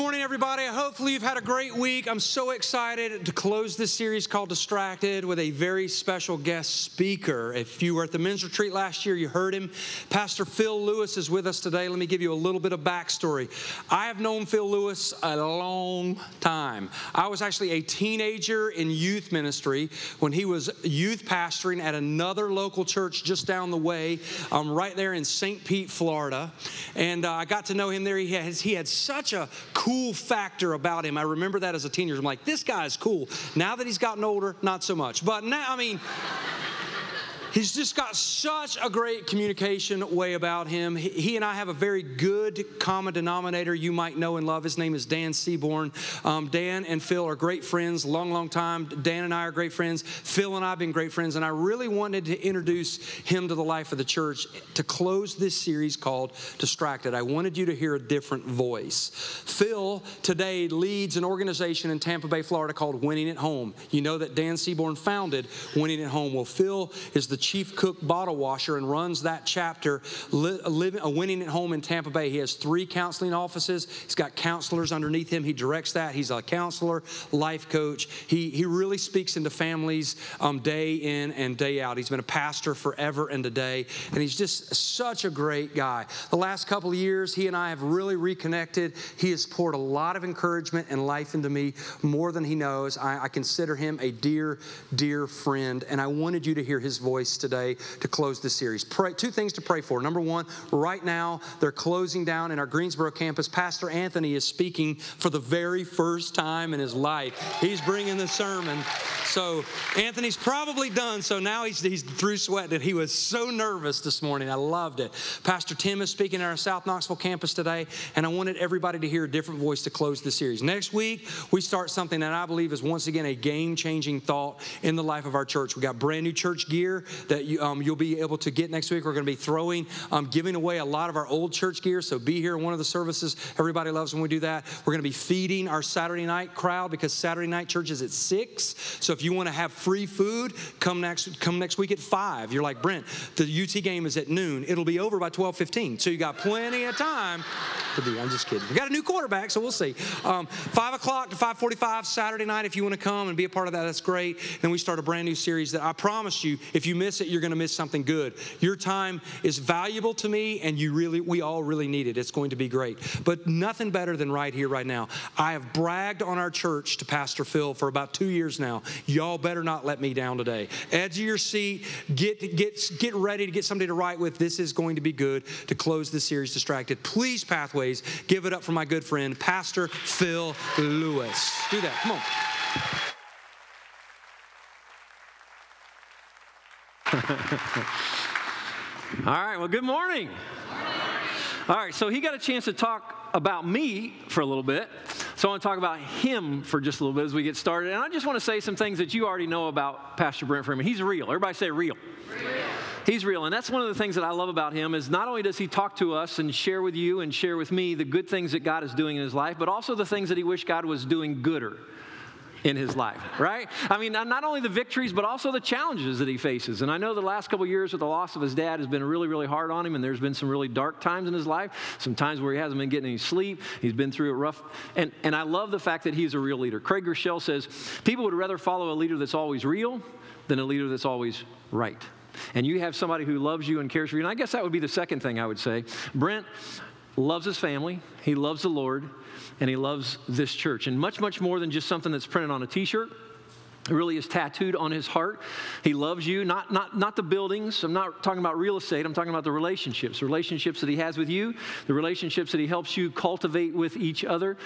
morning, everybody. Hopefully you've had a great week. I'm so excited to close this series called Distracted with a very special guest speaker. If you were at the men's retreat last year, you heard him. Pastor Phil Lewis is with us today. Let me give you a little bit of backstory. I have known Phil Lewis a long time. I was actually a teenager in youth ministry when he was youth pastoring at another local church just down the way, right there in St. Pete, Florida. And I got to know him there. He had such a cool factor about him. I remember that as a teenager. I'm like, this guy's cool. Now that he's gotten older, not so much. But now, I mean, he's just got such a great communication way about him. He and I have a very good common denominator you might know and love. His name is Dan Seaborn. Dan and Phil are great friends, long time. Dan and I are great friends. Phil and I have been great friends, and I really wanted to introduce him to the life of the church to close this series called Distracted. I wanted you to hear a different voice. Phil today leads an organization in Tampa Bay, Florida called Winning at Home. You know that Dan Seaborn founded Winning at Home. Well, Phil is the chief cook bottle washer and runs that chapter, Winning at Home in Tampa Bay. He has 3 counseling offices. He's got counselors underneath him. He directs that. He's a counselor, life coach. He really speaks into families day in and day out. He's been a pastor forever and today, and he's just such a great guy. The last couple of years, he and I have really reconnected. He has poured a lot of encouragement and life into me, more than he knows. I consider him a dear, dear friend, and I wanted you to hear his voice today to close this series. Two things to pray for. Number one, right now, they're closing down in our Greensboro campus. Pastor Anthony is speaking for the very first time in his life. He's bringing the sermon. So Anthony's probably done, so now he's through sweating it. He was so nervous this morning. I loved it. Pastor Tim is speaking at our South Knoxville campus today, and I wanted everybody to hear a different voice to close the series. Next week, we start something that I believe is once again a game-changing thought in the life of our church. We got brand new church gear that you'll be able to get next week. We're going to be giving away a lot of our old church gear, so be here in one of the services. Everybody loves when we do that. We're going to be feeding our Saturday night crowd because Saturday night church is at 6. So if you want to have free food, come next week at 5. You're like, Brent, the UT game is at noon. It'll be over by 12:15, so you got plenty of time to be. I'm just kidding. We got a new quarterback, so we'll see. 5 o'clock to 5:45 Saturday night. If you want to come and be a part of that, that's great. Then we start a brand new series that I promise you, if you miss it, you're going to miss something good. Your time is valuable to me, and we all really need it. It's going to be great. But nothing better than right here, right now. I have bragged on our church to Pastor Phil for about 2 years now. Y'all better not let me down today. Edge of your seat. Get ready to get somebody to write with. This is going to be good to close this series, Distracted. Please, Pathways, give it up for my good friend, Pastor Phil Lewis. Do that. Come on. All right, well, good morning. All right, so he got a chance to talk about me for a little bit. So I want to talk about him for just a little bit as we get started. And I just want to say some things that you already know about Pastor Brent Freeman. He's real. Everybody say real. Real. He's real, and that's one of the things that I love about him is not only does he talk to us and share with you and share with me the good things that God is doing in his life, but also the things that he wished God was doing gooder in his life, right? I mean, not only the victories, but also the challenges that he faces. And I know the last couple of years with the loss of his dad has been really, really hard on him, and there's been some really dark times in his life, some times where he hasn't been getting any sleep. He's been through it rough. And I love the fact that he's a real leader. Craig Groeschel says, people would rather follow a leader that's always real than a leader that's always right. And you have somebody who loves you and cares for you. And I guess that would be the second thing I would say. Brent loves his family. He loves the Lord. And he loves this church. And much, much more than just something that's printed on a T-shirt. It really is tattooed on his heart. He loves you. Not the buildings. I'm not talking about real estate. I'm talking about the relationships. Relationships that he has with you. The relationships that he helps you cultivate with each other.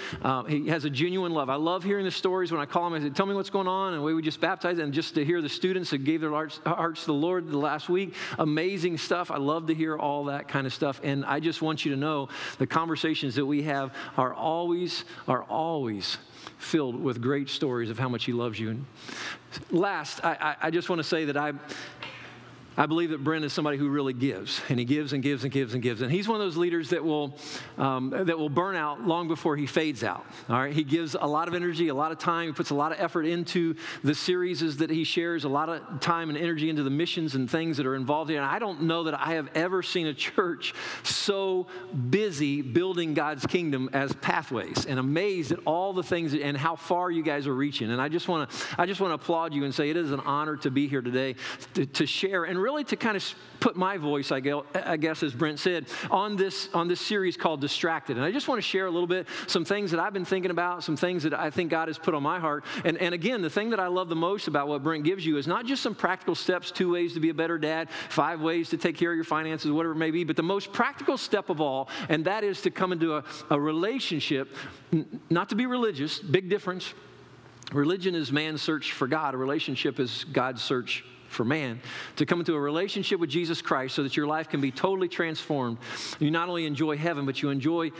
He has a genuine love. I love hearing the stories when I call him. I say, tell me what's going on. And we just baptized. And just to hear the students that gave their hearts to the Lord the last week. Amazing stuff. I love to hear all that kind of stuff. And I just want you to know the conversations that we have are always filled with great stories of how much he loves you. And last, I just want to say that I I believe that Brent is somebody who really gives, and he gives and gives and gives and gives. And he's one of those leaders that will burn out long before he fades out, all right? He gives a lot of energy, a lot of time. He puts a lot of effort into the series that he shares, a lot of time and energy into the missions and things that are involved here. And I don't know that I have ever seen a church so busy building God's kingdom as Pathways, and amazed at all the things and how far you guys are reaching. And I just want to applaud you and say it is an honor to be here today to share and really to kind of put my voice, I guess, as Brent said, on this series called Distracted. And I just want to share a little bit, some things that I've been thinking about, some things that I think God has put on my heart. And again, the thing that I love the most about what Brent gives you is not just some practical steps, 2 ways to be a better dad, 5 ways to take care of your finances, whatever it may be, but the most practical step of all, and that is to come into a relationship, not to be religious, big difference. Religion is man's search for God. A relationship is God's search for man, to come into a relationship with Jesus Christ so that your life can be totally transformed. You not only enjoy heaven, but you enjoy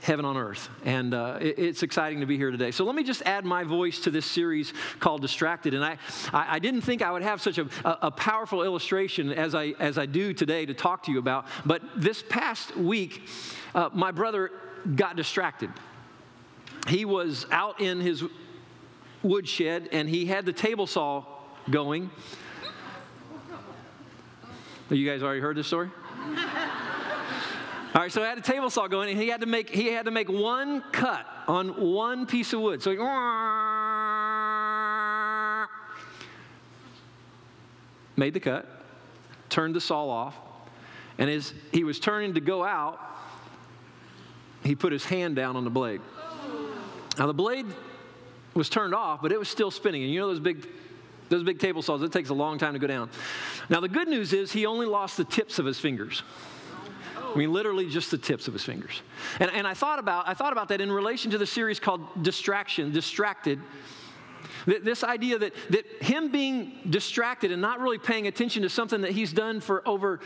heaven on earth. And it's exciting to be here today. So let me just add my voice to this series called Distracted. And I didn't think I would have such a powerful illustration as I do today to talk to you about. But this past week, my brother got distracted. He was out in his woodshed, and he had the table saw going. You guys already heard this story? All right, so he had a table saw going, and he had to make one cut on one piece of wood. So he made the cut, turned the saw off, and as he was turning to go out, he put his hand down on the blade. Now, the blade was turned off, but it was still spinning, and you know those big table saws, it takes a long time to go down. Now, the good news is he only lost the tips of his fingers. I mean, literally just the tips of his fingers. And I thought about that in relation to the series called Distracted. This idea that him being distracted and not really paying attention to something that he's done for over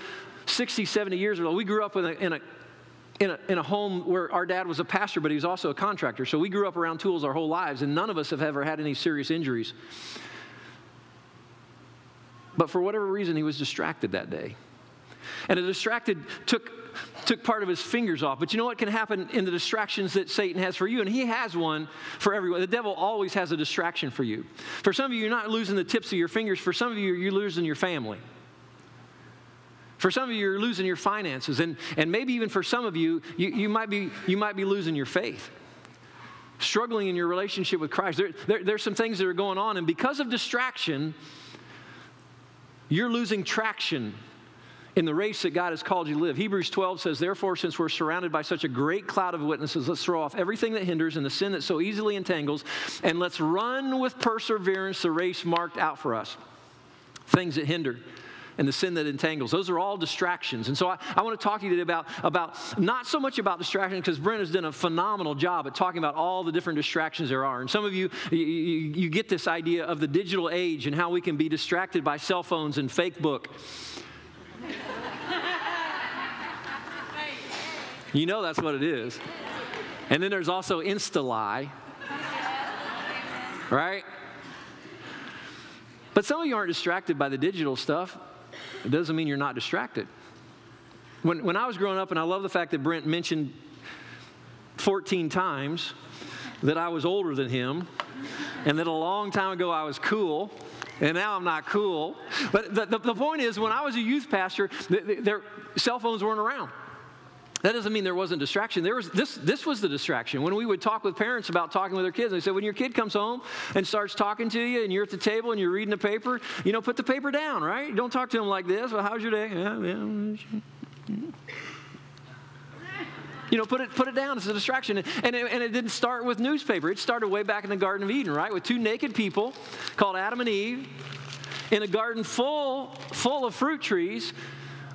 60, 70 years or so. We grew up in a home where our dad was a pastor, but he was also a contractor. So we grew up around tools our whole lives, and none of us have ever had any serious injuries. But for whatever reason, he was distracted that day. And a distracted took part of his fingers off. But you know what can happen in the distractions that Satan has for you? And he has one for everyone. The devil always has a distraction for you. For some of you, you're not losing the tips of your fingers. For some of you, you're losing your family. For some of you, you're losing your finances. And maybe even for some of you, you might be losing your faith, struggling in your relationship with Christ. There's some things that are going on. And because of distraction, you're losing traction in the race that God has called you to live. Hebrews 12 says, "Therefore, since we're surrounded by such a great cloud of witnesses, let's throw off everything that hinders and the sin that so easily entangles, and let's run with perseverance the race marked out for us." Things that hinder and the sin that entangles. Those are all distractions. And so I want to talk to you today about not so much about distractions, because Brent has done a phenomenal job at talking about all the different distractions there are. And some of you get this idea of the digital age and how we can be distracted by cell phones and Facebook. You know that's what it is. And then there's also Insta-lie, right? But some of you aren't distracted by the digital stuff. It doesn't mean you're not distracted. When I was growing up, and I love the fact that Brent mentioned 14 times that I was older than him, and that a long time ago I was cool, and now I'm not cool. But the point is, when I was a youth pastor, their cell phones weren't around. That doesn't mean there wasn't distraction. There was this was the distraction. When we would talk with parents about talking with their kids, they said, when your kid comes home and starts talking to you and you're at the table and you're reading the paper, you know, put the paper down, right? Don't talk to them like this. Well, how's your day? You know, put it down. It's a distraction. And it didn't start with newspaper. It started way back in the Garden of Eden, right, with 2 naked people called Adam and Eve in a garden full of fruit trees,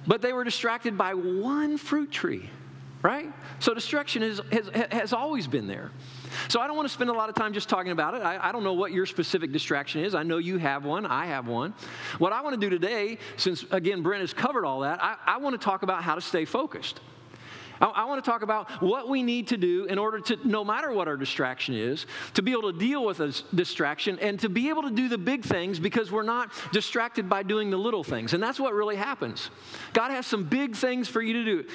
but they were distracted by one fruit tree, right? So distraction has always been there. So I don't want to spend a lot of time just talking about it. I don't know what your specific distraction is. I know you have one. I have one. What I want to do today, since, again, Brent has covered all that, I want to talk about how to stay focused. I want to talk about what we need to do in order to, no matter what our distraction is, to be able to deal with a distraction and to be able to do the big things because we're not distracted by doing the little things. And that's what really happens. God has some big things for you to do.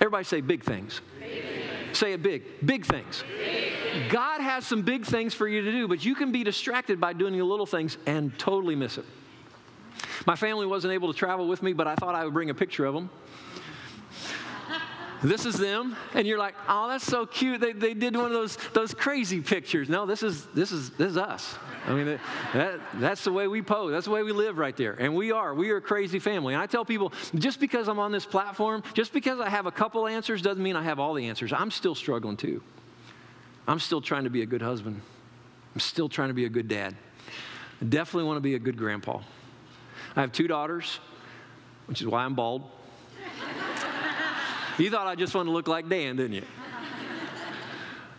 Everybody say big things. Big things. Say it big. Big things. Big things. God has some big things for you to do, but you can be distracted by doing the little things and totally miss it. My family wasn't able to travel with me, but I thought I would bring a picture of them. This is them, and you're like, oh, that's so cute. They did one of those crazy pictures. No, this is us. I mean, that's the way we pose. That's the way we live right there, and we are a crazy family. And I tell people, just because I'm on this platform, just because I have a couple answers doesn't mean I have all the answers. I'm still struggling too. I'm still trying to be a good husband. I'm still trying to be a good dad. I definitely want to be a good grandpa. I have 2 daughters, which is why I'm bald. You thought I just wanted to look like Dan, didn't you?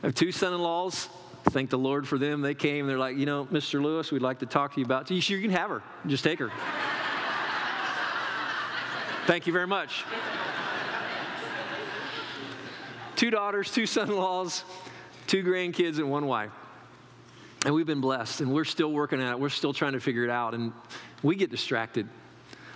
I have 2 son-in-laws. Thank the Lord for them. They came. They're like, you know, Mr. Lewis, we'd like to talk to you about. You sure you can have her? Just take her. Thank you very much. 2 daughters, 2 son-in-laws, 2 grandkids, and 1 wife. And we've been blessed, and we're still working at it. We're still trying to figure it out, and we get distracted.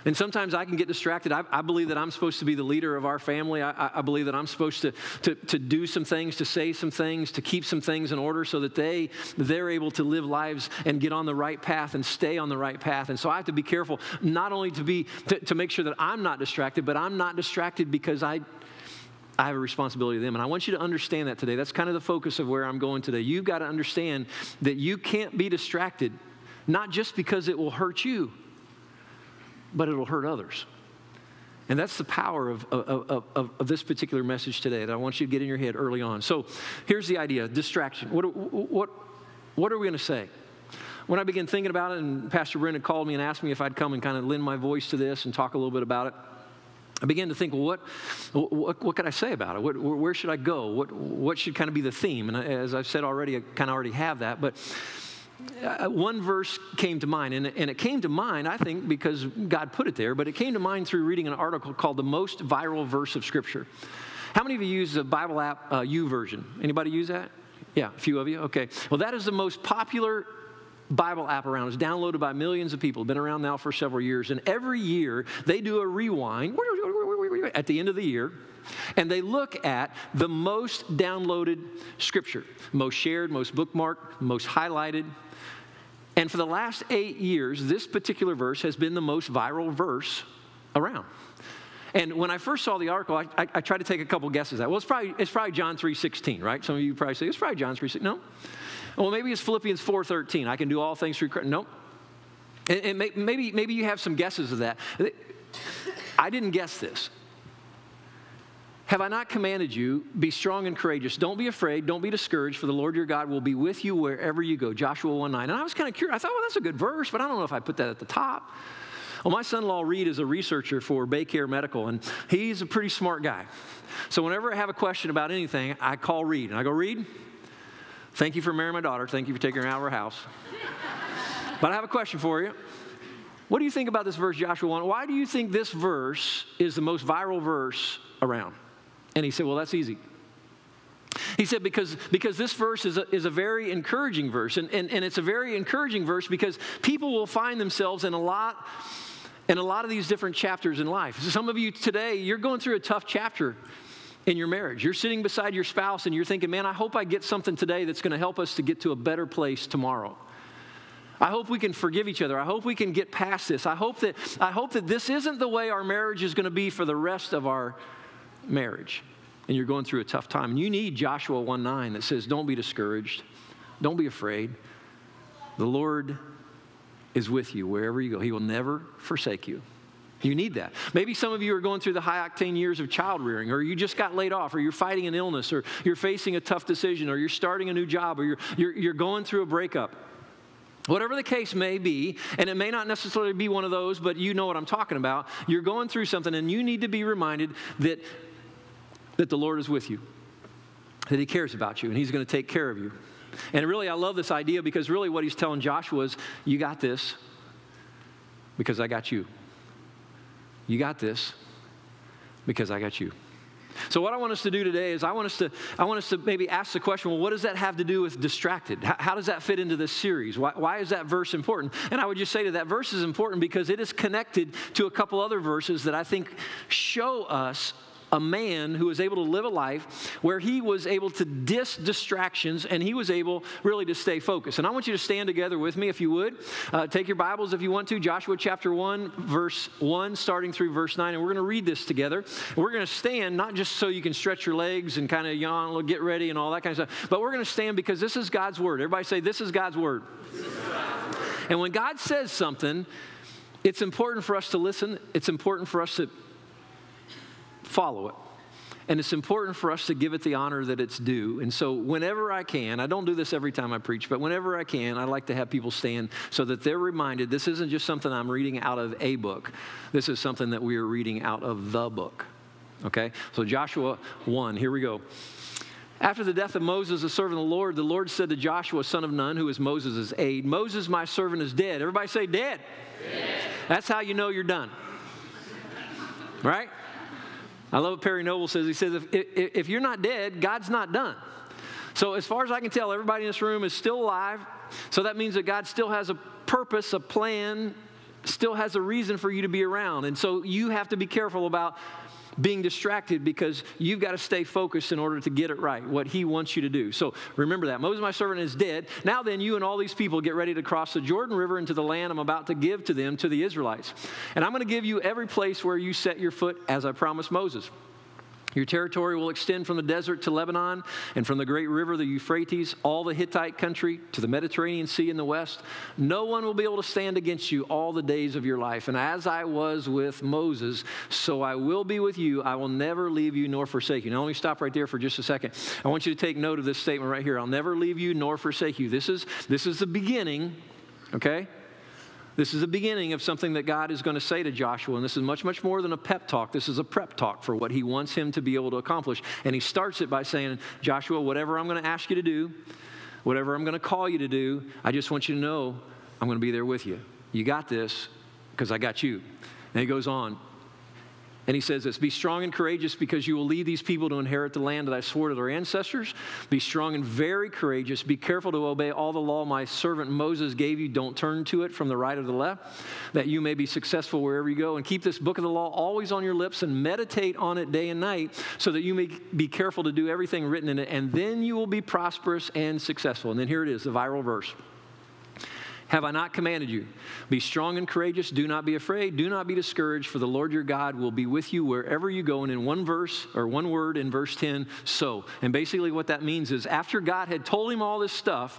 And sometimes I can get distracted. I believe that I'm supposed to be the leader of our family. I believe that I'm supposed to do some things, to say some things, to keep some things in order so that they're able to live lives and get on the right path and stay on the right path. And so I have to be careful not only to make sure that I'm not distracted, but I'm not distracted because I have a responsibility to them. And I want you to understand that today. That's kind of the focus of where I'm going today. You've got to understand that you can't be distracted, not just because it will hurt you, but it'll hurt others. And that's the power of this particular message today that I want you to get in your head early on. So here's the idea, distraction. What are we going to say? When I began thinking about it, and Pastor Brent had called me and asked me if I'd come and kind of lend my voice to this and talk a little bit about it, I began to think, well, what could I say about it? Where should I go? What should kind of be the theme? And as I've said already, I kind of already have that, but one verse came to mind, and it came to mind, I think, because God put it there, but it came to mind through reading an article called The Most Viral Verse of Scripture. How many of you use the Bible app, YouVersion? Anybody use that? Yeah, a few of you? Okay. Well, that is the most popular Bible app around. It's downloaded by millions of people. Been around now for several years, and every year they do a rewind at the end of the year, and they look at the most downloaded scripture, most shared, most bookmarked, most highlighted. And for the last 8 years, this particular verse has been the most viral verse around. And when I first saw the article, I tried to take a couple guesses at, well, it's probably John 3:16, right? Some of you probably say, it's probably John 3:16. No. Well, maybe it's Philippians 4:13. I can do all things through Christ. Nope. And maybe you have some guesses of that. I didn't guess this. Have I not commanded you, be strong and courageous. Don't be afraid. Don't be discouraged, for the Lord your God will be with you wherever you go. Joshua 1:9. And I was kind of curious. I thought, well, that's a good verse, but I don't know if I put that at the top. Well, my son-in-law Reed is a researcher for BayCare Medical, and he's a pretty smart guy. So whenever I have a question about anything, I call Reed. And I go, Reed, thank you for marrying my daughter. Thank you for taking her out of our house. But I have a question for you. What do you think about this verse, Joshua 1? Why do you think this verse is the most viral verse around? And he said, well, that's easy. He said, because this verse is a very encouraging verse. And it's a very encouraging verse because people will find themselves in a lot of these different chapters in life. So some of you today, you're going through a tough chapter in your marriage. You're sitting beside your spouse and you're thinking, man, I hope I get something today that's going to help us to get to a better place tomorrow. I hope we can forgive each other. I hope we can get past this. I hope that this isn't the way our marriage is going to be for the rest of our marriage, and you're going through a tough time, and you need Joshua 1:9 that says, don't be discouraged, don't be afraid. The Lord is with you wherever you go. He will never forsake you. You need that. Maybe some of you are going through the high-octane years of child-rearing, or you just got laid off, or you're fighting an illness, or you're facing a tough decision, or you're starting a new job, or you're going through a breakup. Whatever the case may be, and it may not necessarily be one of those, but you know what I'm talking about. You're going through something, and you need to be reminded that the Lord is with you, that He cares about you, and He's going to take care of you. And really, I love this idea because really what He's telling Joshua is, you got this because I got you. You got this because I got you. So what I want us to do today is I want us to maybe ask the question, well, what does that have to do with distracted? How does that fit into this series? Why is that verse important? And I would just say that verse is important because it is connected to a couple other verses that I think show us a man who was able to live a life where he was able to distractions and he was able really to stay focused. And I want you to stand together with me if you would. Take your Bibles if you want to. Joshua chapter 1, verse 1, starting through verse 9. And we're going to read this together. We're going to stand not just so you can stretch your legs and kind of yawn, get ready and all that kind of stuff, but we're going to stand because this is God's Word. Everybody say, this is God's Word. And when God says something, it's important for us to listen. It's important for us to follow it. And it's important for us to give it the honor that it's due. And so whenever I can, I don't do this every time I preach, but whenever I can, I like to have people stand so that they're reminded this isn't just something I'm reading out of a book. This is something that we are reading out of the book. Okay? So Joshua 1, here we go. After the death of Moses, the servant of the Lord said to Joshua, son of Nun, who is Moses' aide, Moses, my servant, is dead. Everybody say dead. Dead. That's how you know you're done. Right? I love what Perry Noble says. He says, if you're not dead, God's not done. So as far as I can tell, everybody in this room is still alive. So that means that God still has a purpose, a plan, still has a reason for you to be around. And so you have to be careful about being distracted because you've got to stay focused in order to get it right, what he wants you to do. So remember that. Moses, my servant, is dead. Now then, you and all these people get ready to cross the Jordan River into the land I'm about to give to them, to the Israelites. And I'm going to give you every place where you set your foot, as I promised Moses. Your territory will extend from the desert to Lebanon and from the great river, the Euphrates, all the Hittite country to the Mediterranean Sea in the west. No one will be able to stand against you all the days of your life. And as I was with Moses, so I will be with you. I will never leave you nor forsake you. Now, let me stop right there for just a second. I want you to take note of this statement right here. I'll never leave you nor forsake you. This is the beginning, okay? This is the beginning of something that God is going to say to Joshua, and this is much, much more than a pep talk. This is a prep talk for what he wants him to be able to accomplish, and he starts it by saying, Joshua, whatever I'm going to ask you to do, whatever I'm going to call you to do, I just want you to know I'm going to be there with you. You got this because I got you. And he goes on, and he says this, be strong and courageous because you will lead these people to inherit the land that I swore to their ancestors. Be strong and very courageous. Be careful to obey all the law my servant Moses gave you. Don't turn to it from the right or the left, that you may be successful wherever you go. And keep this book of the law always on your lips and meditate on it day and night so that you may be careful to do everything written in it. And then you will be prosperous and successful. And then here it is, the viral verse. Have I not commanded you? Be strong and courageous. Do not be afraid. Do not be discouraged, for the Lord your God will be with you wherever you go. And in one verse, or one word in verse 10, so. And basically what that means is after God had told him all this stuff,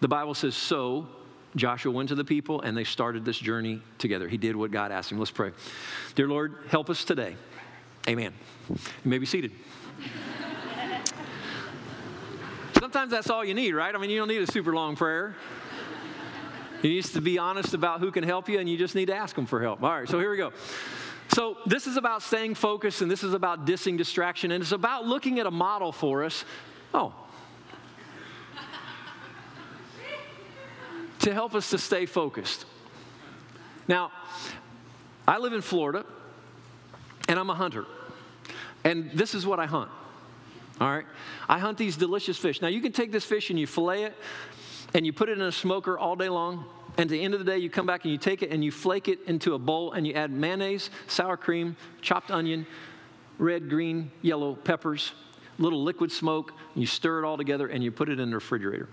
the Bible says, so Joshua went to the people and they started this journey together. He did what God asked him. Let's pray. Dear Lord, help us today. Amen. You may be seated. Sometimes that's all you need, right? I mean, you don't need a super long prayer. You need to be honest about who can help you, and you just need to ask them for help. All right, so here we go. So this is about staying focused, and this is about dissing distraction, and it's about looking at a model for us. Oh. To help us to stay focused. Now, I live in Florida, and I'm a hunter, and this is what I hunt. All right, I hunt these delicious fish. Now, you can take this fish and you fillet it and you put it in a smoker all day long. And at the end of the day, you come back and you take it and you flake it into a bowl and you add mayonnaise, sour cream, chopped onion, red, green, yellow peppers, little liquid smoke. And you stir it all together and you put it in the refrigerator.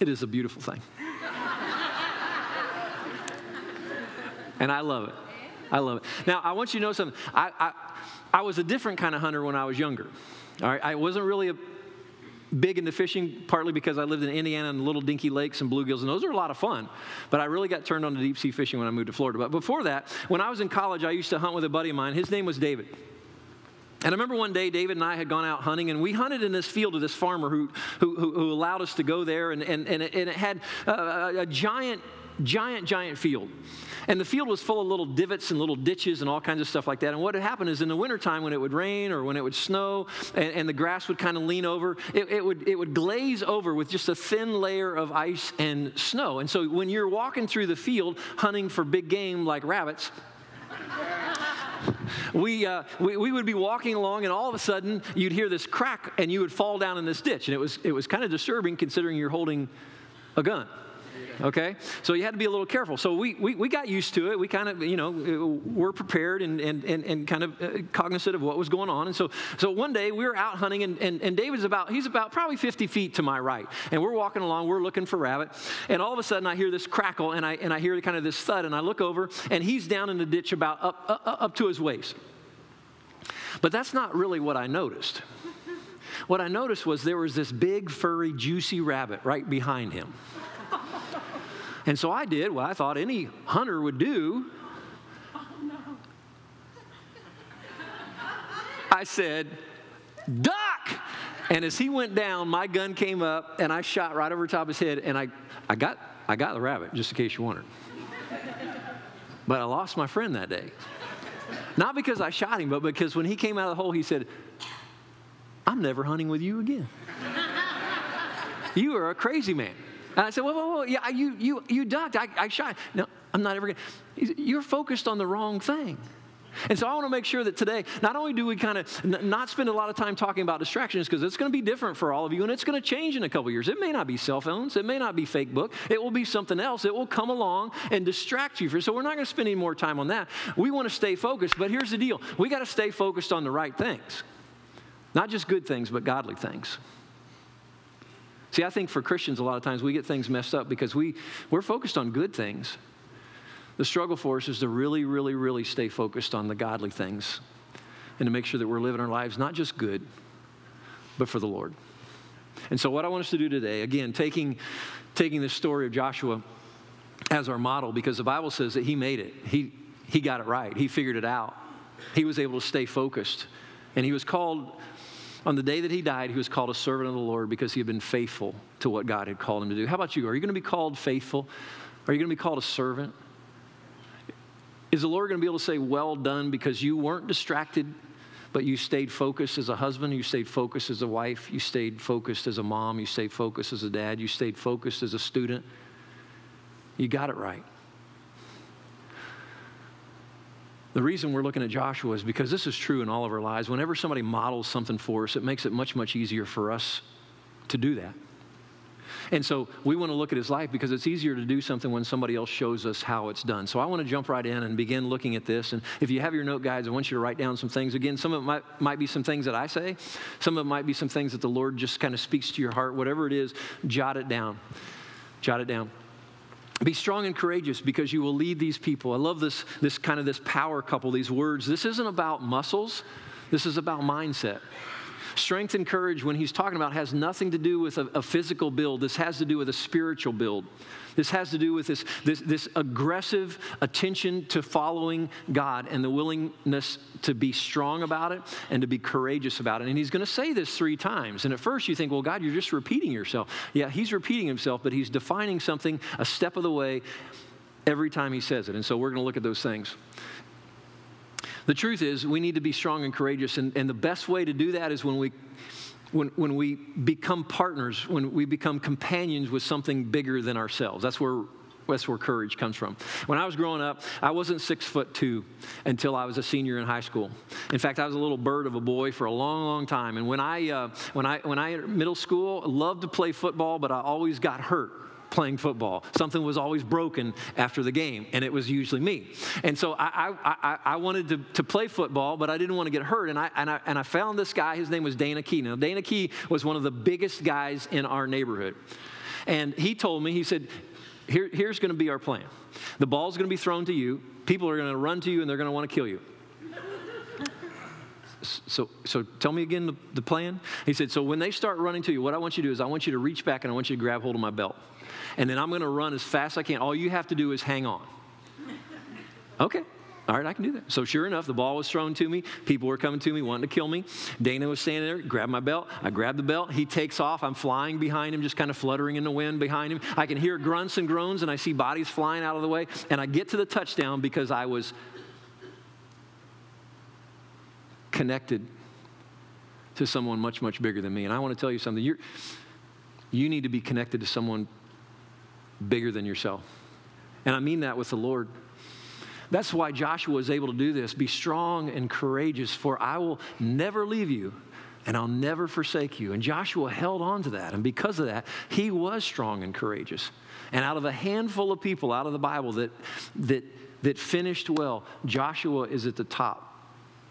It is a beautiful thing. And I love it. I love it. Now, I want you to know something. I was a different kind of hunter when I was younger. All right? I wasn't really big into fishing, partly because I lived in Indiana and little dinky lakes and bluegills, and those are a lot of fun. But I really got turned on to deep sea fishing when I moved to Florida. But before that, when I was in college, I used to hunt with a buddy of mine. His name was David. And I remember one day, David and I had gone out hunting, and we hunted in this field of this farmer who allowed us to go there, and it had a giant field. And the field was full of little divots and little ditches and all kinds of stuff like that. And what had happened is in the wintertime when it would rain or when it would snow and the grass would kind of lean over, it would glaze over with just a thin layer of ice and snow. And so when you're walking through the field hunting for big game like rabbits, We would be walking along, and all of a sudden, you'd hear this crack, and you would fall down in this ditch. And it was kind of disturbing, considering you're holding a gun. Okay? So you had to be a little careful. So we got used to it. We kind of, you know, were prepared and kind of cognizant of what was going on. And so one day we were out hunting, and David's he's about probably 50 feet to my right. And we're walking along, we're looking for rabbit. And all of a sudden I hear this crackle, and I hear kind of this thud, and I look over, and he's down in the ditch about up to his waist. But that's not really what I noticed. What I noticed was there was this big, furry, juicy rabbit right behind him. And so I did what I thought any hunter would do. Oh, no. I said, duck! And as he went down, my gun came up, and I shot right over the top of his head, and I got the rabbit, just in case you wondered. But I lost my friend that day. Not because I shot him, but because when he came out of the hole, he said, I'm never hunting with you again. You are a crazy man. And I said, whoa, yeah, you ducked. I shot. No, I'm not ever going to. You're focused on the wrong thing. And so I want to make sure that today, not only do we kind of not spend a lot of time talking about distractions, because it's going to be different for all of you, and it's going to change in a couple years. It may not be cell phones. It may not be fake book. It will be something else. It will come along and distract you. So we're not going to spend any more time on that. We want to stay focused, but here's the deal. We got to stay focused on the right things, not just good things, but godly things. See, I think for Christians, a lot of times we get things messed up because we're focused on good things. The struggle for us is to really, really, really stay focused on the godly things and to make sure that we're living our lives not just good, but for the Lord. And so what I want us to do today, again, taking this story of Joshua as our model, because the Bible says that he made it. He got it right. He figured it out. He was able to stay focused. And he was called... on the day that he died, he was called a servant of the Lord because he had been faithful to what God had called him to do. How about you? Are you going to be called faithful? Are you going to be called a servant? Is the Lord going to be able to say, well done, because you weren't distracted, but you stayed focused as a husband, you stayed focused as a wife, you stayed focused as a mom, you stayed focused as a dad, you stayed focused as a student. You got it right. The reason we're looking at Joshua is because this is true in all of our lives. Whenever somebody models something for us, it makes it much, much easier for us to do that. And so we want to look at his life because it's easier to do something when somebody else shows us how it's done. So I want to jump right in and begin looking at this. And if you have your note guides, I want you to write down some things. Again, some of it might be some things that I say. Some of it might be some things that the Lord just kind of speaks to your heart. Whatever it is, jot it down. Jot it down. Be strong and courageous because you will lead these people. I love this kind of this power couple, these words. This isn't about muscles. This is about mindset. Strength and courage, when he's talking about, has nothing to do with a physical build. This has to do with a spiritual build. This has to do with this aggressive attention to following God and the willingness to be strong about it and to be courageous about it. And he's going to say this 3 times. And at first you think, well, God, you're just repeating yourself. Yeah, he's repeating himself, but he's defining something a step of the way every time he says it. And so we're going to look at those things. The truth is we need to be strong and courageous, and the best way to do that is when we become partners, when we become companions with something bigger than ourselves. That's where courage comes from. When I was growing up, I wasn't 6'2" until I was a senior in high school. In fact, I was a little bird of a boy for a long, long time. And when I entered middle school, I loved to play football, but I always got hurt playing football. Something was always broken after the game, and it was usually me. And so I wanted to play football, but I didn't want to get hurt. And I found this guy. His name was Dana Key. Now, Dana Key was one of the biggest guys in our neighborhood. And he told me, he said, here's going to be our plan. The ball's going to be thrown to you. People are going to run to you, and they're going to want to kill you. So tell me again the plan. He said, so when they start running to you, what I want you to do is I want you to reach back, and I want you to grab hold of my belt. And then I'm going to run as fast as I can. All you have to do is hang on. Okay. All right, I can do that. So sure enough, the ball was thrown to me. People were coming to me, wanting to kill me. Dana was standing there, grabbed my belt. I grabbed the belt. He takes off. I'm flying behind him, just kind of fluttering in the wind behind him. I can hear grunts and groans, and I see bodies flying out of the way. And I get to the touchdown because I was connected to someone much, much bigger than me. And I want to tell you something. You need to be connected to someone bigger than yourself. And I mean that with the Lord. That's why Joshua was able to do this. Be strong and courageous, for I will never leave you and I'll never forsake you. And Joshua held on to that. And because of that, he was strong and courageous. And out of a handful of people out of the Bible that finished well, Joshua is at the top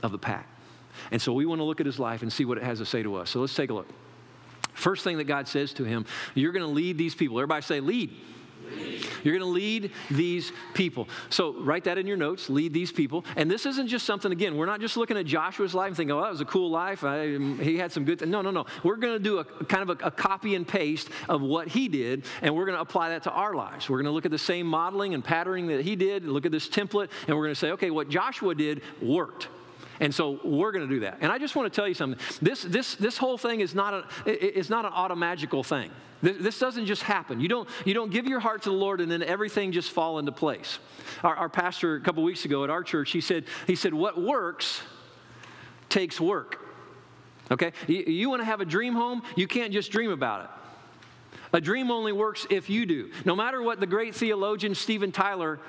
of the pack. And so we want to look at his life and see what it has to say to us. So let's take a look. First thing that God says to him, you're going to lead these people. Everybody say, lead. Lead. You're going to lead these people. So write that in your notes, lead these people. And this isn't just something, again, we're not just looking at Joshua's life and thinking, oh, that was a cool life. He had some good things. No, no, no. We're going to do a kind of a copy and paste of what he did, and we're going to apply that to our lives. We're going to look at the same modeling and patterning that he did, look at this template, and we're going to say, okay, what Joshua did worked. And so we're going to do that. And I just want to tell you something. This whole thing is not an automagical thing. This doesn't just happen. You don't give your heart to the Lord and then everything just fall into place. Our pastor a couple weeks ago at our church, he said, what works takes work. Okay? You want to have a dream home? You can't just dream about it. A dream only works if you do. No matter what the great theologian Stephen Tyler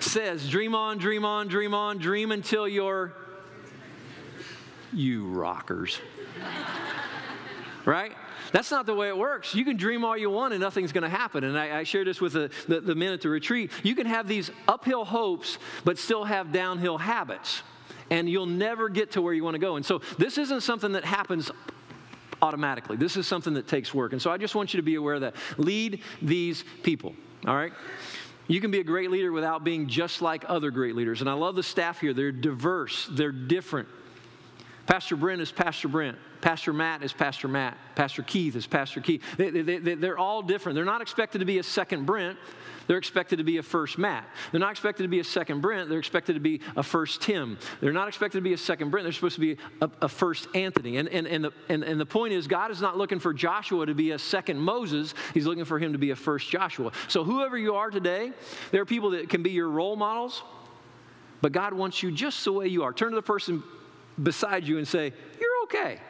says, dream on, dream on, dream on, dream until you're, you rockers, right? That's not the way it works. You can dream all you want and nothing's going to happen. And I shared this with the men at the retreat. You can have these uphill hopes, but still have downhill habits, and you'll never get to where you want to go. And so this isn't something that happens automatically. This is something that takes work. And so I just want you to be aware of that. Lead these people, all right? You can be a great leader without being just like other great leaders. And I love the staff here. They're diverse. They're different. Pastor Brent is Pastor Brent. Pastor Matt is Pastor Matt. Pastor Keith is Pastor Keith. They're all different. They're not expected to be a second Brent. They're expected to be a first Matt. They're not expected to be a second Brent. They're expected to be a first Tim. They're not expected to be a second Brent. They're supposed to be a first Anthony. And the point is, God is not looking for Joshua to be a second Moses. He's looking for him to be a first Joshua. So whoever you are today, there are people that can be your role models, but God wants you just the way you are. Turn to the person beside you and say, you're okay.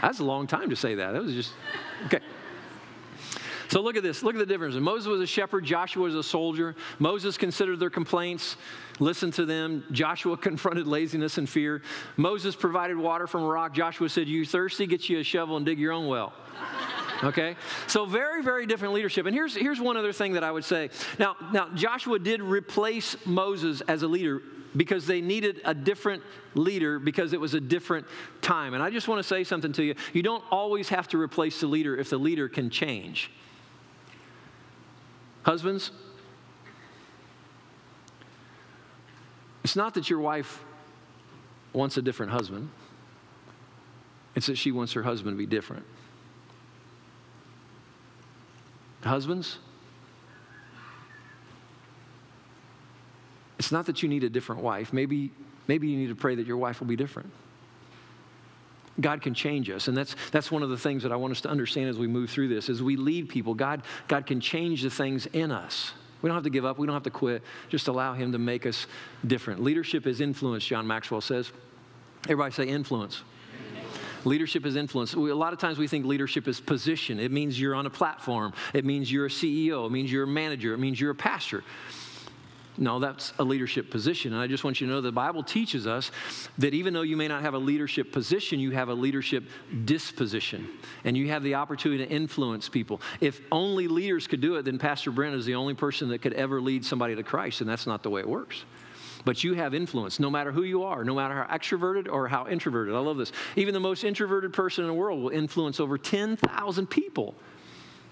That's a long time to say that. That was just, okay. So look at this. Look at the difference. Moses was a shepherd. Joshua was a soldier. Moses considered their complaints, listened to them. Joshua confronted laziness and fear. Moses provided water from a rock. Joshua said, you thirsty? Get you a shovel and dig your own well. Okay? So very, very different leadership. And here's one other thing that I would say. Now, Joshua did replace Moses as a leader, because they needed a different leader, because it was a different time. And I just want to say something to you. You don't always have to replace the leader if the leader can change. Husbands, it's not that your wife wants a different husband. It's that she wants her husband to be different. Husbands, it's not that you need a different wife. Maybe you need to pray that your wife will be different. God can change us, and that's one of the things that I want us to understand as we move through this. As we lead people, God can change the things in us. We don't have to give up. We don't have to quit. Just allow him to make us different. Leadership is influence, John Maxwell says. Everybody say influence. Leadership is influence. A lot of times we think leadership is position. It means you're on a platform. It means you're a CEO. It means you're a manager. It means you're a pastor. No, that's a leadership position. And I just want you to know the Bible teaches us that even though you may not have a leadership position, you have a leadership disposition. And you have the opportunity to influence people. If only leaders could do it, then Pastor Brent is the only person that could ever lead somebody to Christ. And that's not the way it works. But you have influence, no matter who you are, no matter how extroverted or how introverted. I love this. Even the most introverted person in the world will influence over 10,000 people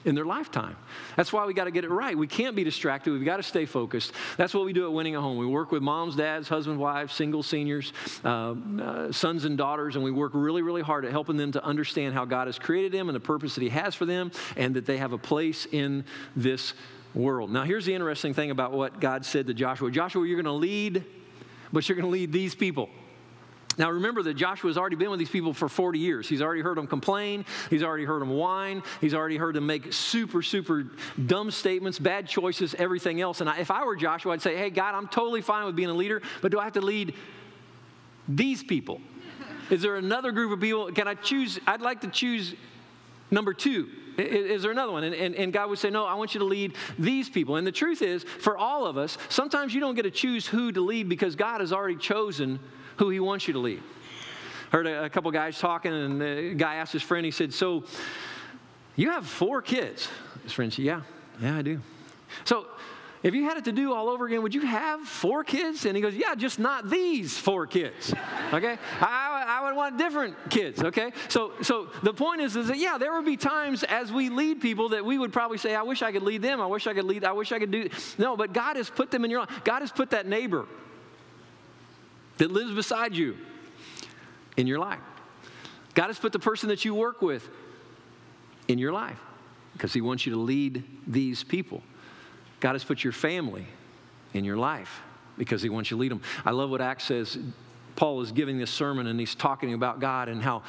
in their lifetime. That's why we got to get it right. We can't be distracted. We've got to stay focused. That's what we do at Winning at Home. We work with moms, dads, husbands, wives, single seniors, sons and daughters, and we work really, really hard at helping them to understand how God has created them and the purpose that he has for them, and that they have a place in this world. Now, here's the interesting thing about what God said to Joshua. Joshua, you're going to lead, but you're going to lead these people. Now, remember that Joshua's already been with these people for 40 years. He's already heard them complain. He's already heard them whine. He's already heard them make super, super dumb statements, bad choices, everything else. And if I were Joshua, I'd say, hey, God, I'm totally fine with being a leader, but do I have to lead these people? Is there another group of people? Can I choose? I'd like to choose number two. Is there another one? And God would say, no, I want you to lead these people. And the truth is, for all of us, sometimes you don't get to choose who to lead because God has already chosen who he wants you to lead. Heard a couple guys talking, and the guy asked his friend, he said, so you have 4 kids. His friend said, yeah, I do. So if you had it to do all over again, would you have 4 kids? And he goes, yeah, just not these 4 kids, okay? I would want different kids, okay? So the point is that, yeah, there would be times as we lead people that we would probably say, I wish I could lead them. I wish I could do. No, but God has put them in your life. God has put that neighbor that lives beside you in your life. God has put the person that you work with in your life because he wants you to lead these people. God has put your family in your life because he wants you to lead them. I love what Acts says. Paul is giving this sermon, and he's talking about God and how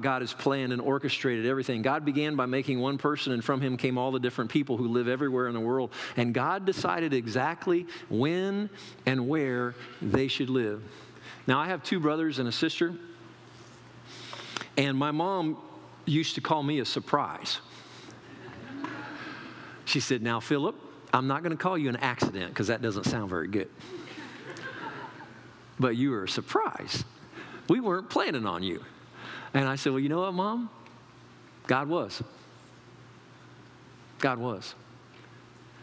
God has planned and orchestrated everything. God began by making one person, and from him came all the different people who live everywhere in the world. And God decided exactly when and where they should live. Now, I have 2 brothers and a sister, and my mom used to call me a surprise. She said, now, Philip, I'm not going to call you an accident because that doesn't sound very good. But you were a surprise. We weren't planning on you. And I said, well, you know what, Mom? God was. God was.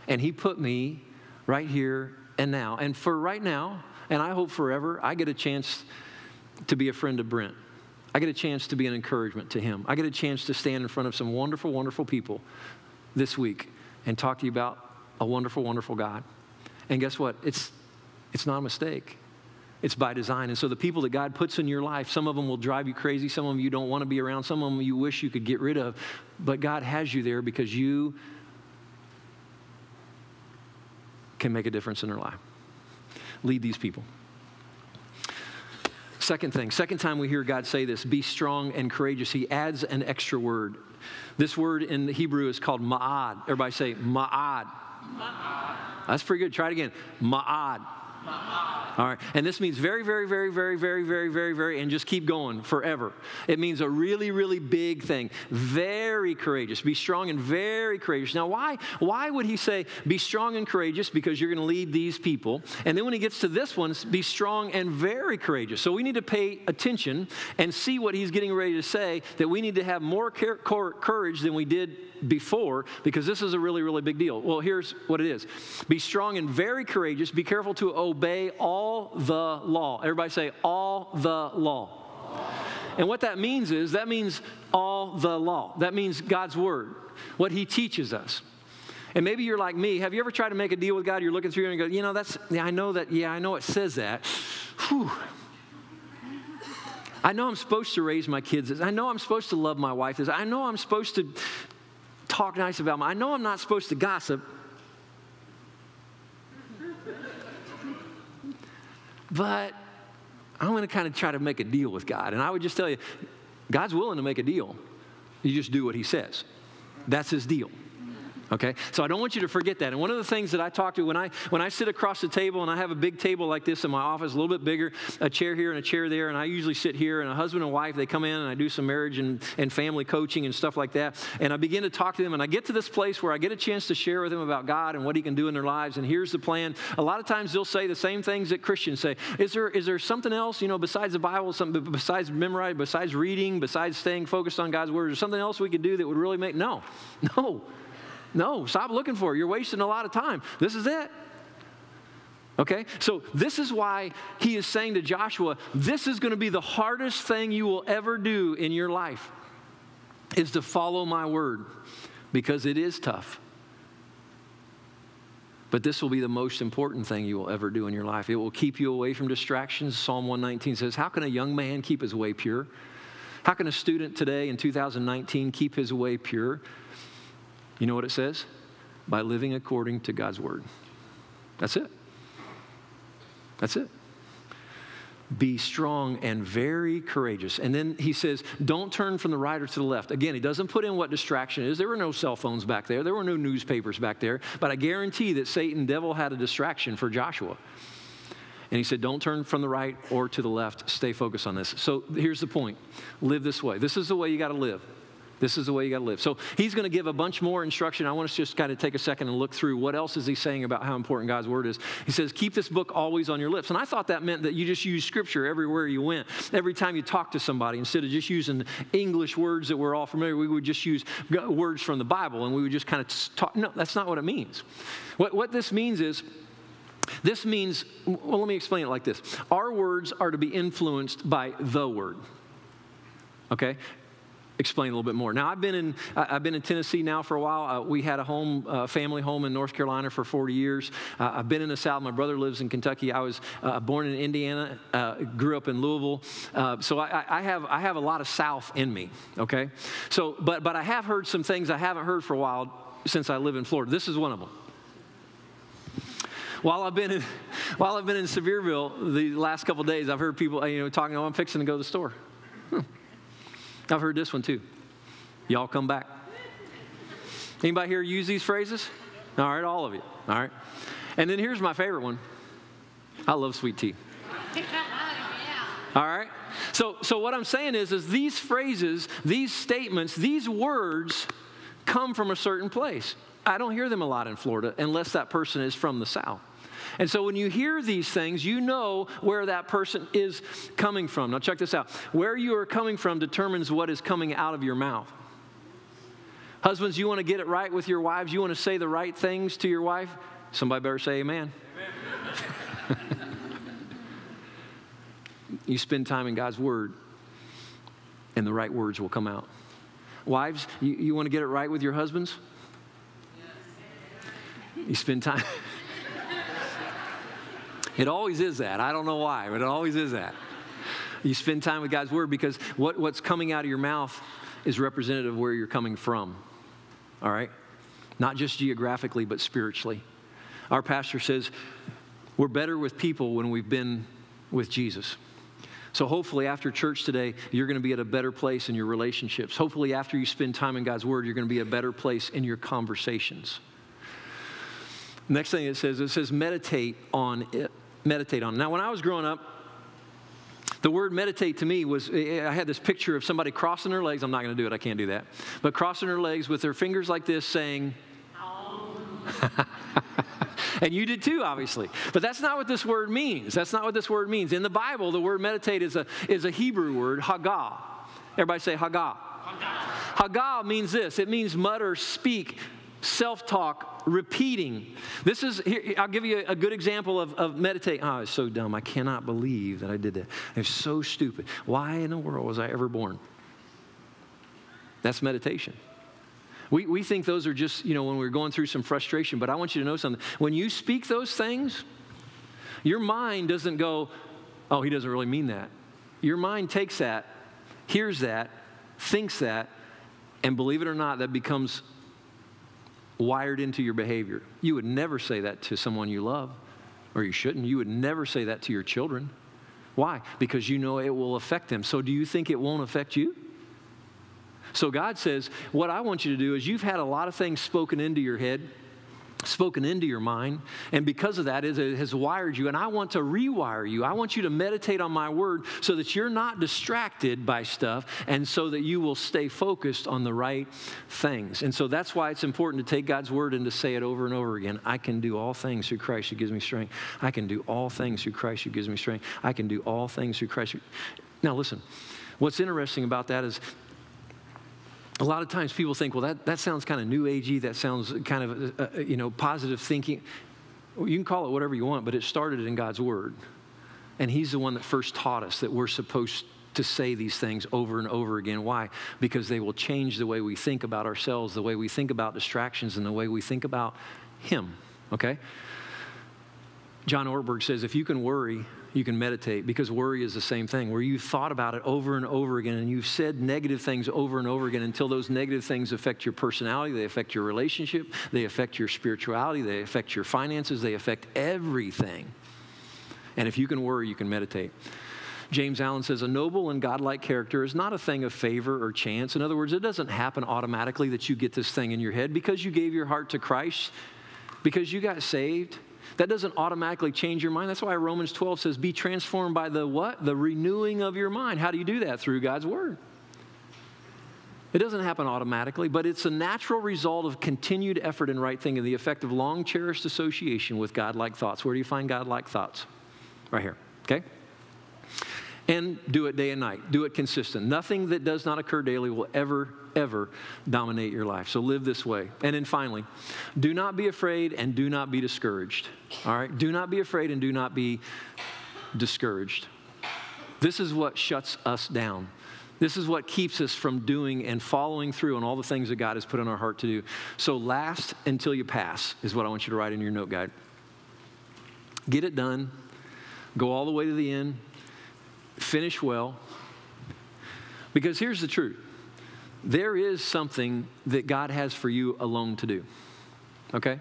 And he put me right here and now. And for right now, and I hope forever, I get a chance to be a friend of Brent. I get a chance to be an encouragement to him. I get a chance to stand in front of some wonderful, wonderful people this week and talk to you about a wonderful, wonderful God. And guess what? It's not a mistake. It's by design. And so the people that God puts in your life, some of them will drive you crazy. Some of them you don't want to be around. Some of them you wish you could get rid of. But God has you there because you can make a difference in their life. Lead these people. Second thing, second time we hear God say this, be strong and courageous. He adds an extra word. This word in the Hebrew is called ma'ad. Everybody say ma'ad. Ma'ad. That's pretty good. Try it again. Ma'ad. Ma'ad. All right. And this means very, very, very, very, very, very, very, very, and just keep going forever. It means a really, really big thing. Very courageous. Be strong and very courageous. Now, why would he say be strong and courageous? Because you're going to lead these people. And then when he gets to this one, be strong and very courageous. So we need to pay attention and see what he's getting ready to say, that we need to have more courage than we did before, because this is a really, really big deal. Well, here's what it is. Be strong and very courageous. Be careful to obey all the law. Everybody say, all the law. And what that means is, that means all the law. That means God's word, what he teaches us. And maybe you're like me. Have you ever tried to make a deal with God? You're looking through and you go, you know, I know it says that. Whew. I know I'm supposed to raise my kids this. I know I'm supposed to love my wife this. I know I'm supposed to talk nice about me. I know I'm not supposed to gossip. But I'm going to kind of try to make a deal with God. And I would just tell you, God's willing to make a deal. You just do what he says. That's his deal. Okay? So I don't want you to forget that. And one of the things that I talk to when I sit across the table, and I have a big table like this in my office, a little bit bigger, a chair here and a chair there, and I usually sit here, and a husband and wife, they come in, and I do some marriage and family coaching and stuff like that, and I begin to talk to them, and I get to this place where I get a chance to share with them about God and what he can do in their lives, and here's the plan. A lot of times they'll say the same things that Christians say. Is there something else, you know, besides the Bible, something besides memorizing, besides reading, besides staying focused on God's word, is there something else we could do that would really make? No, stop looking for it. You're wasting a lot of time. This is it. Okay? So this is why he is saying to Joshua, this is going to be the hardest thing you will ever do in your life, is to follow my word, because it is tough. But this will be the most important thing you will ever do in your life. It will keep you away from distractions. Psalm 119 says, how can a young man keep his way pure? How can a student today in 2019 keep his way pure? You know what it says? By living according to God's word. That's it. That's it. Be strong and very courageous. And then he says, don't turn from the right or to the left. Again, he doesn't put in what distraction is. There were no cell phones back there. There were no newspapers back there. But I guarantee that Satan, devil, had a distraction for Joshua. And he said, don't turn from the right or to the left. Stay focused on this. So here's the point. Live this way. This is the way you got to live. This is the way you got to live. So he's going to give a bunch more instruction. I want us to just kind of take a second and look through what else is he saying about how important God's word is. He says, keep this book always on your lips. And I thought that meant that you just use scripture everywhere you went. Every time you talk to somebody, instead of just using English words that we're all familiar with, we would just use words from the Bible and we would just kind of talk. No, that's not what it means. What this means is, this means, well, let me explain it like this. Our words are to be influenced by the word. Okay? Explain a little bit more. Now, I've been in Tennessee now for a while. We had a home, family home in North Carolina for 40 years. I've been in the South. My brother lives in Kentucky. I was born in Indiana, grew up in Louisville. So I have a lot of South in me, okay? So, but I have heard some things I haven't heard for a while since I live in Florida. This is one of them. While I've been in Sevierville the last couple of days, I've heard people, you know, talking, oh, I'm fixing to go to the store. I've heard this one too. Y'all come back. Anybody here use these phrases? All right, all of you. All right. And then here's my favorite one. I love sweet tea. All right. So what I'm saying is these phrases, these statements, these words come from a certain place. I don't hear them a lot in Florida unless that person is from the South. And so when you hear these things, you know where that person is coming from. Now check this out. Where you are coming from determines what is coming out of your mouth. Husbands, you want to get it right with your wives? You want to say the right things to your wife? Somebody better say amen. Amen. You spend time in God's word, and the right words will come out. Wives, you want to get it right with your husbands? You spend time... It always is that. I don't know why, but it always is that. You spend time with God's word because what's coming out of your mouth is representative of where you're coming from, all right? Not just geographically, but spiritually. Our pastor says we're better with people when we've been with Jesus. So hopefully after church today, you're going to be at a better place in your relationships. Hopefully after you spend time in God's word, you're going to be at a better place in your conversations. Next thing it says meditate on it. Meditate on. Now, when I was growing up, the word meditate to me was, I had this picture of somebody crossing their legs. I'm not going to do it. I can't do that. But crossing their legs with their fingers like this saying, oh. And you did too, obviously. But that's not what this word means. That's not what this word means. In the Bible, the word meditate is a Hebrew word, hagah. Everybody say hagah. Hagah. Hagah means this. It means mutter, speak, self-talk, repeating. This is, here, I'll give you a good example of meditate. Oh, it's so dumb. I cannot believe that I did that. It's so stupid. Why in the world was I ever born? That's meditation. We think those are just, you know, when we're going through some frustration, but I want you to know something. When you speak those things, your mind doesn't go, oh, he doesn't really mean that. Your mind takes that, hears that, thinks that, and believe it or not, that becomes wired into your behavior. You would never say that to someone you love, or you shouldn't. You would never say that to your children. Why? Because you know it will affect them. So do you think it won't affect you? So God says, what I want you to do is you've had a lot of things spoken into your head, spoken into your mind, and because of that, it has wired you, and I want to rewire you. I want you to meditate on my word so that you're not distracted by stuff and so that you will stay focused on the right things. And so that's why it's important to take God's word and to say it over and over again. I can do all things through Christ who gives me strength. I can do all things through Christ who gives me strength. I can do all things through Christ. Now listen, what's interesting about that is a lot of times people think, well, that sounds kind of new agey. That sounds kind of, you know, positive thinking. Well, you can call it whatever you want, but it started in God's word. And he's the one that first taught us that we're supposed to say these things over and over again. Why? Because they will change the way we think about ourselves, the way we think about distractions, and the way we think about him, okay? John Orberg says, if you can worry, you can meditate, because worry is the same thing, where you've thought about it over and over again, and you've said negative things over and over again until those negative things affect your personality, they affect your relationship, they affect your spirituality, they affect your finances, they affect everything. And if you can worry, you can meditate. James Allen says, a noble and godlike character is not a thing of favor or chance. In other words, it doesn't happen automatically that you get this thing in your head because you gave your heart to Christ, because you got saved, That doesn't automatically change your mind. That's why Romans 12 says, be transformed by the what? The renewing of your mind. How do you do that? Through God's word. It doesn't happen automatically, but it's a natural result of continued effort in right thinking, the effect of long-cherished association with God-like thoughts. Where do you find God-like thoughts? Right here, okay? And do it day and night. Do it consistent. Nothing that does not occur daily will ever, ever dominate your life. So live this way. And then finally, do not be afraid and do not be discouraged. All right? Do not be afraid and do not be discouraged. This is what shuts us down. This is what keeps us from doing and following through on all the things that God has put in our heart to do. So last until you pass is what I want you to write in your note guide. Get it done. Go all the way to the end. Finish well. Because here's the truth. There is something that God has for you alone to do. Okay?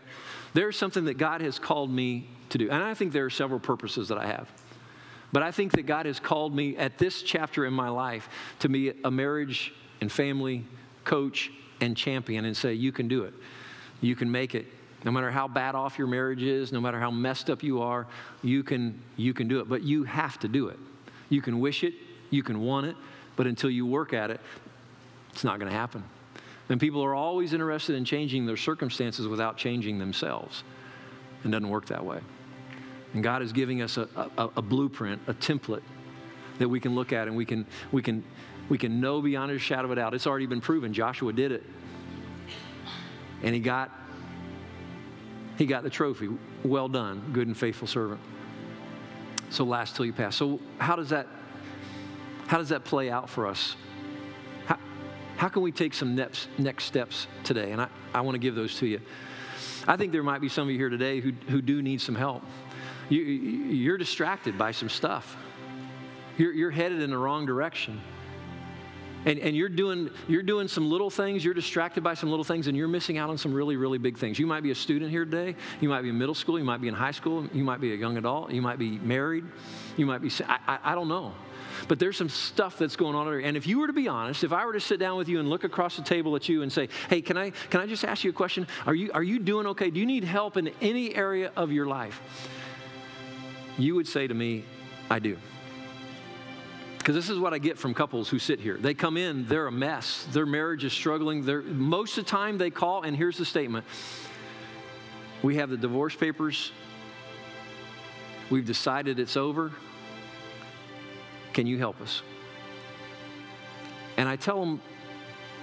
There's something that God has called me to do. And I think there are several purposes that I have. But I think that God has called me at this chapter in my life to be a marriage and family coach and champion and say, you can do it. You can make it. No matter how bad off your marriage is, no matter how messed up you are, you can do it. But you have to do it. You can wish it. You can want it. But until you work at it, it's not going to happen. And people are always interested in changing their circumstances without changing themselves. It doesn't work that way. And God is giving us a blueprint, a template that we can look at and we can know beyond a shadow of a doubt. It's already been proven. Joshua did it. And he got the trophy. Well done, good and faithful servant. So last till you pass. So how does that play out for us? How can we take some next steps today? And I want to give those to you. I think there might be some of you here today who do need some help. You're distracted by some stuff. You're headed in the wrong direction. And you're doing some little things, you're distracted by some little things, and you're missing out on some really, really big things. You might be a student here today. You might be in middle school. You might be in high school. You might be a young adult. You might be married. You might be, I don't know. But there's some stuff that's going on there. And if you were to be honest, if I were to sit down with you and look across the table at you and say, hey, can I just ask you a question? Are you doing okay? Do you need help in any area of your life? You would say to me, I do. Because this is what I get from couples who sit here. They come in, they're a mess. Their marriage is struggling. Most of the time they call, and here's the statement. We have the divorce papers. We've decided it's over. Can you help us? And I tell them,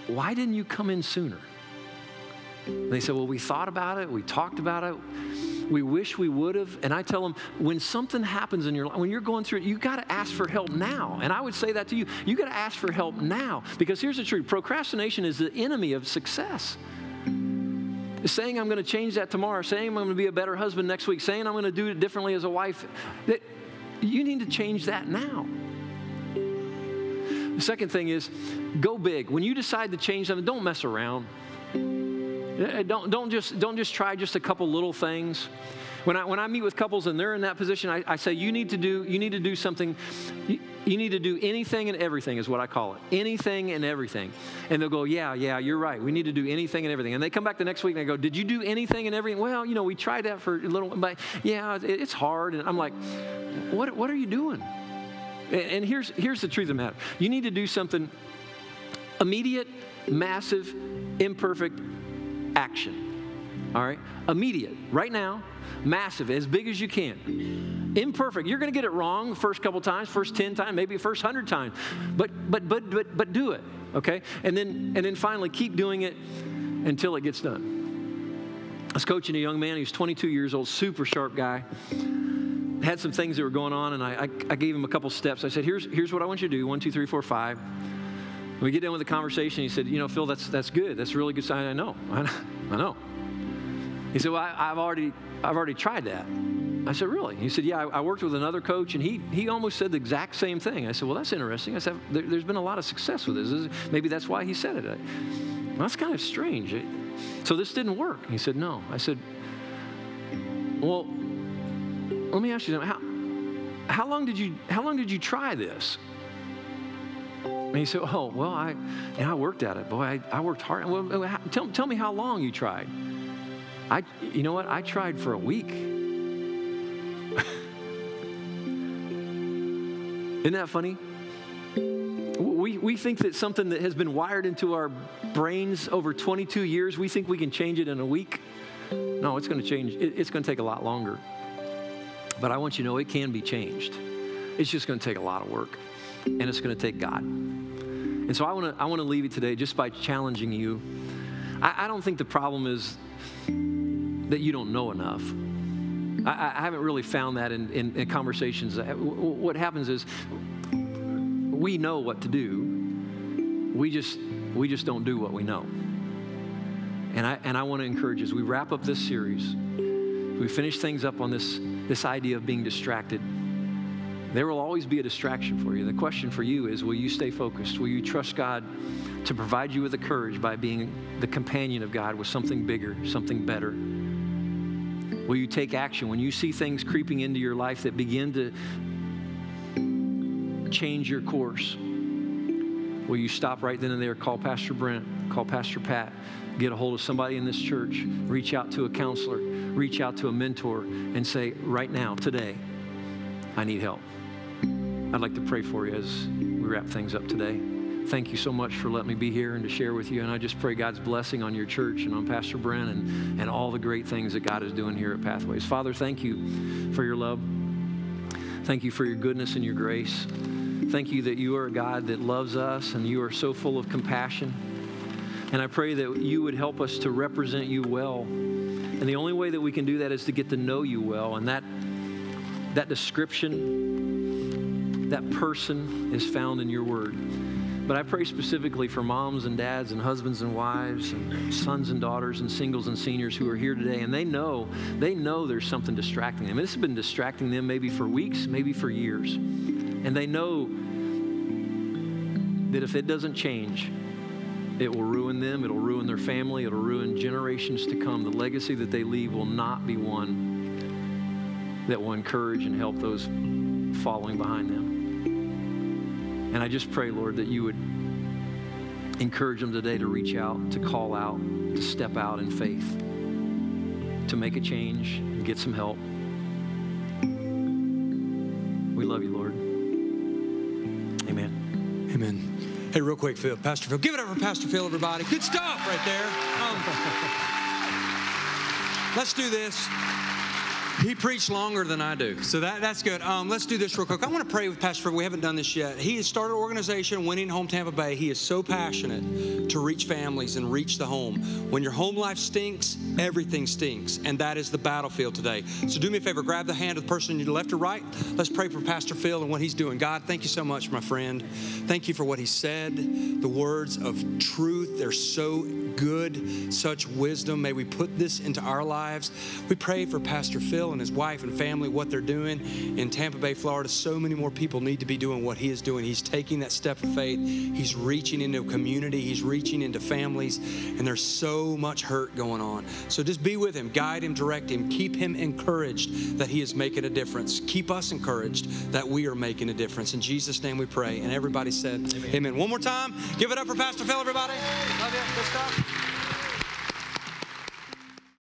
why didn't you come in sooner? And they say, well, we thought about it. We talked about it. We wish we would have. And I tell them, when something happens in your life, when you're going through it, you got to ask for help now. And I would say that to you. You got to ask for help now. Because here's the truth. Procrastination is the enemy of success. Saying I'm going to change that tomorrow, saying I'm going to be a better husband next week, saying I'm going to do it differently as a wife, that you need to change that now. The second thing is, go big. When you decide to change something, don't mess around. Don't just try just a couple little things. When I meet with couples and they're in that position, I say you need to do something. You need to do anything and everything is what I call it. Anything and everything. And they'll go, yeah, you're right. We need to do anything and everything. And they come back the next week and they go, did you do anything and everything? Well, you know, we tried that for a little, but yeah, it's hard. And I'm like, what are you doing? And here's the truth of the matter. You need to do something immediate, massive, imperfect. Action, all right? Immediate, right now, massive, as big as you can. Imperfect, you're gonna get it wrong the first couple times, first 10 times, maybe first 100 times, but do it, okay? And then finally, keep doing it until it gets done. I was coaching a young man, he was 22 years old, super sharp guy, had some things that were going on, and I gave him a couple steps. I said, here's what I want you to do, 1, 2, 3, 4, 5. We get done with the conversation. He said, you know, Phil, that's good. That's a really good sign. I know. He said, well, I've already tried that. I said, really? He said, yeah, I worked with another coach, and he almost said the exact same thing. I said, well, that's interesting. I said, there's been a lot of success with this. Maybe that's why he said it. Well, that's kind of strange. So this didn't work. He said, no. I said, well, let me ask you something. How long did you try this? And he said, oh, well, I worked at it. Boy, I worked hard. Well, tell me how long you tried. You know what? I tried for a week. Isn't that funny? We think that something that has been wired into our brains over 22 years, we think we can change it in a week. No, it's going to change. It's going to take a lot longer. But I want you to know it can be changed. It's just going to take a lot of work, and it's going to take God. And so I want to leave you today just by challenging you. I don't think the problem is that you don't know enough. I haven't really found that in conversations. What happens is we know what to do. We just don't do what we know. And I want to encourage, as we wrap up this series, we finish things up on this idea of being distracted. There will always be a distraction for you. The question for you is, will you stay focused? Will you trust God to provide you with the courage by being the companion of God with something bigger, something better? Will you take action when you see things creeping into your life that begin to change your course? Will you stop right then and there, call Pastor Brent, call Pastor Pat, get a hold of somebody in this church, reach out to a counselor, reach out to a mentor, and say, right now, today, I need help. I'd like to pray for you as we wrap things up today. Thank you so much for letting me be here and to share with you. And I just pray God's blessing on your church and on Pastor Brent and all the great things that God is doing here at Pathways. Father, thank you for your love. Thank you for your goodness and your grace. Thank you that you are a God that loves us and you are so full of compassion. And I pray that you would help us to represent you well. And the only way that we can do that is to get to know you well. And that description, that person is found in your word. But I pray specifically for moms and dads and husbands and wives and sons and daughters and singles and seniors who are here today, and they know there's something distracting them. This has been distracting them maybe for weeks, maybe for years. And they know that if it doesn't change, it will ruin them, it'll ruin their family, it'll ruin generations to come. The legacy that they leave will not be one that will encourage and help those following behind them. And I just pray, Lord, that you would encourage them today to reach out, to call out, to step out in faith, to make a change and get some help. We love you, Lord. Amen. Amen. Hey, real quick, Phil, Pastor Phil. Give it up for Pastor Phil, everybody. Good stuff right there. Let's do this. He preached longer than I do, so that's good. Let's do this real quick. I want to pray with Pastor Fred. We haven't done this yet. He has started an organization, Winning Home Tampa Bay. He is so passionate to reach families and reach the home. When your home life stinks, everything stinks, and that is the battlefield today. So do me a favor. Grab the hand of the person to your left or right. Let's pray for Pastor Phil and what he's doing. God, thank you so much, my friend. Thank you for what he said, the words of truth. They're so good, such wisdom. May we put this into our lives. We pray for Pastor Phil and his wife and family, what they're doing in Tampa Bay, Florida. So many more people need to be doing what he is doing. He's taking that step of faith. He's reaching into community. He's reaching into families, and there's so much hurt going on. So just be with him, guide him, direct him, keep him encouraged that he is making a difference. Keep us encouraged that we are making a difference. In Jesus' name we pray. And everybody said, amen. One more time. Give it up for Pastor Phil, everybody. Love you. Good stuff.